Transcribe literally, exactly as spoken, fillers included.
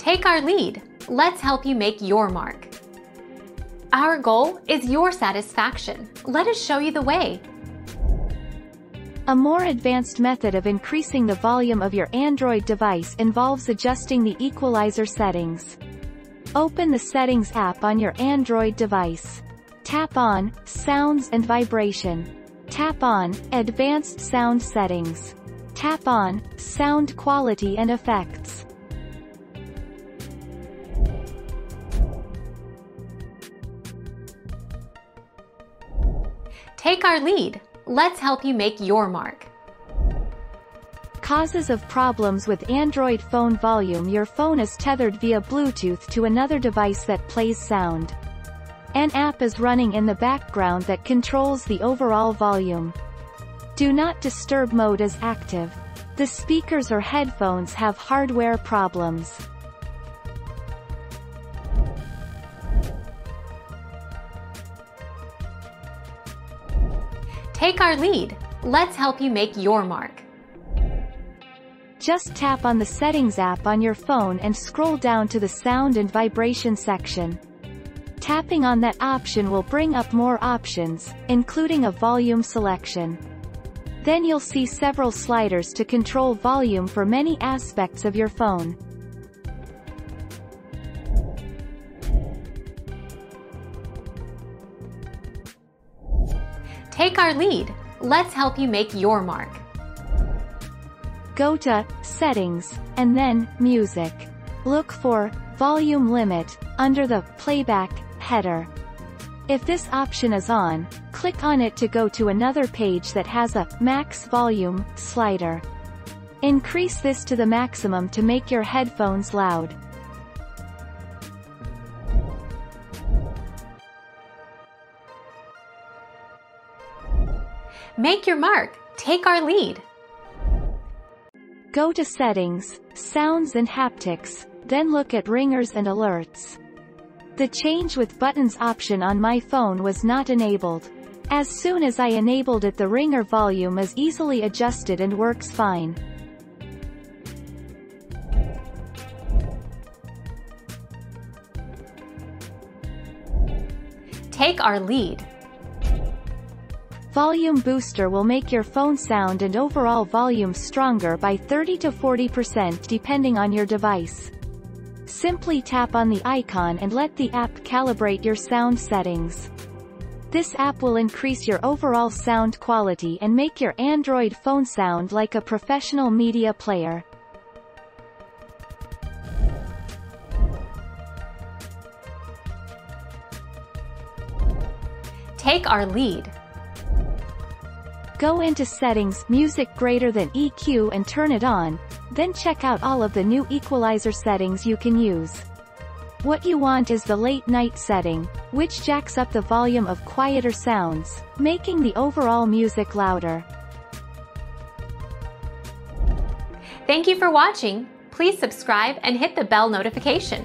Take our lead. Let's help you make your mark. Our goal is your satisfaction. Let us show you the way. A more advanced method of increasing the volume of your Android device involves adjusting the equalizer settings. Open the Settings app on your Android device. Tap on Sounds and Vibration. Tap on Advanced Sound Settings. Tap on Sound Quality and Effects. Take our lead. Let's help you make your mark. Causes of problems with Android phone volume. Your phone is tethered via Bluetooth to another device that plays sound. An app is running in the background that controls the overall volume. Do not disturb mode is active. The speakers or headphones have hardware problems. Take our lead. Let's help you make your mark. Just tap on the Settings app on your phone and scroll down to the Sound and Vibration section. Tapping on that option will bring up more options, including a volume selection. Then you'll see several sliders to control volume for many aspects of your phone. Take our lead. Let's help you make your mark. Go to Settings, and then Music. Look for Volume Limit under the Playback header. If this option is on, click on it to go to another page that has a Max Volume slider. Increase this to the maximum to make your headphones loud. Make your mark. Take our lead. Go to Settings, Sounds and Haptics, then look at Ringers and Alerts. The Change with Buttons option on my phone was not enabled. As soon as I enabled it, the ringer volume is easily adjusted and works fine. Take our lead. Volume Booster will make your phone sound and overall volume stronger by thirty to forty percent depending on your device. Simply tap on the icon and let the app calibrate your sound settings. This app will increase your overall sound quality and make your Android phone sound like a professional media player. Take our lead. Go into Settings, Music greater than E Q and turn it on, then check out all of the new equalizer settings you can use. What you want is the late night setting, which jacks up the volume of quieter sounds, making the overall music louder. Thank you for watching. Please subscribe and hit the bell notification.